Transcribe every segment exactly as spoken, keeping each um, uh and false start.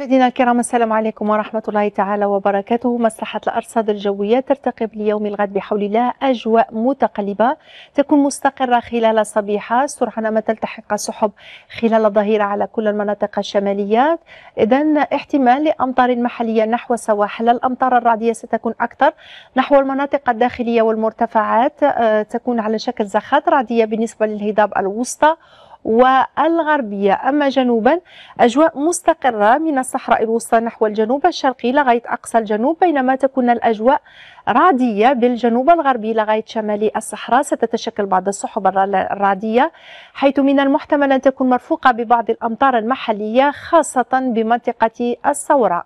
مشاهدينا الكرام، السلام عليكم ورحمة الله تعالى وبركاته. مصلحة الأرصاد الجوية ترتقب ليوم الغد بحول الله أجواء متقلبة تكون مستقرة خلال الصبيحة، سرعان ما تلتحق السحب خلال الظهيرة على كل المناطق الشمالية. إذن احتمال لأمطار محلية نحو السواحل، الأمطار الرعدية ستكون أكثر نحو المناطق الداخلية والمرتفعات، تكون على شكل زخات رعدية بالنسبة للهضاب الوسطى والغربية. أما جنوبا أجواء مستقرة من الصحراء الوسطى نحو الجنوب الشرقي لغاية أقصى الجنوب، بينما تكون الأجواء رعدية بالجنوب الغربي لغاية شمالي الصحراء. ستتشكل بعض السحب الرعدية، حيث من المحتمل أن تكون مرفوقة ببعض الأمطار المحلية خاصة بمنطقة الثورة.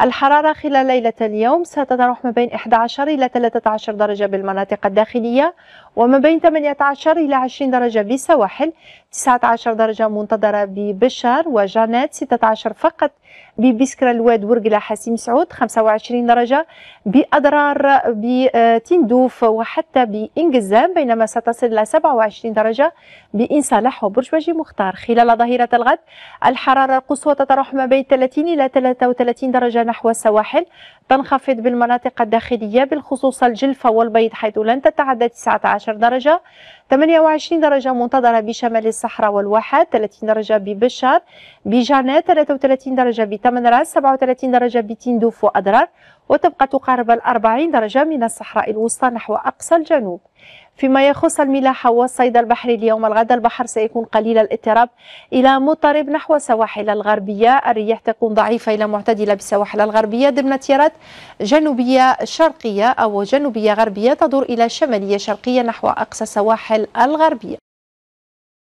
الحرارة خلال ليلة اليوم ستتراوح ما بين أحد عشر إلى ثلاثة عشر درجة بالمناطق الداخلية، وما بين ثمانية عشر إلى عشرين درجة بالسواحل، تسعة عشر درجة منتظرة ببشار وجانات، ستة عشر فقط ببسكرة الواد ورقلة حاسم سعود، خمسة وعشرين درجة بأضرار بتندوف وحتى بإنجزام، بينما ستصل إلى سبعة وعشرين درجة بإن صالح وبرج باجي مختار. خلال ظهيرة الغد الحرارة القصوى تتراوح ما بين ثلاثين إلى ثلاثة وثلاثين درجة نحو السواحل، تنخفض بالمناطق الداخلية بالخصوص الجلفة والبيض، حيث لن تتعدى تسعة عشر درجة، ثمانية وعشرين درجة منتظرة بشمال الصحراء والواحات، ثلاثين درجة ببشار، بجانات ثلاثة وثلاثين درجة بثمن راس، سبعة وثلاثين درجة بتندوف وأضرار، وتبقى تقارب الأربعين درجة من الصحراء الوسطى نحو أقصى الجنوب. فيما يخص الملاحة والصيد البحري اليوم الغد، البحر سيكون قليل الاضطراب إلى مضطرب نحو السواحل الغربية، الرياح تكون ضعيفة إلى معتدلة بالسواحل الغربية ضمن تيارات جنوبية شرقية أو جنوبية غربية تدور إلى شمالية شرقية نحو أقصى السواحل الغربية.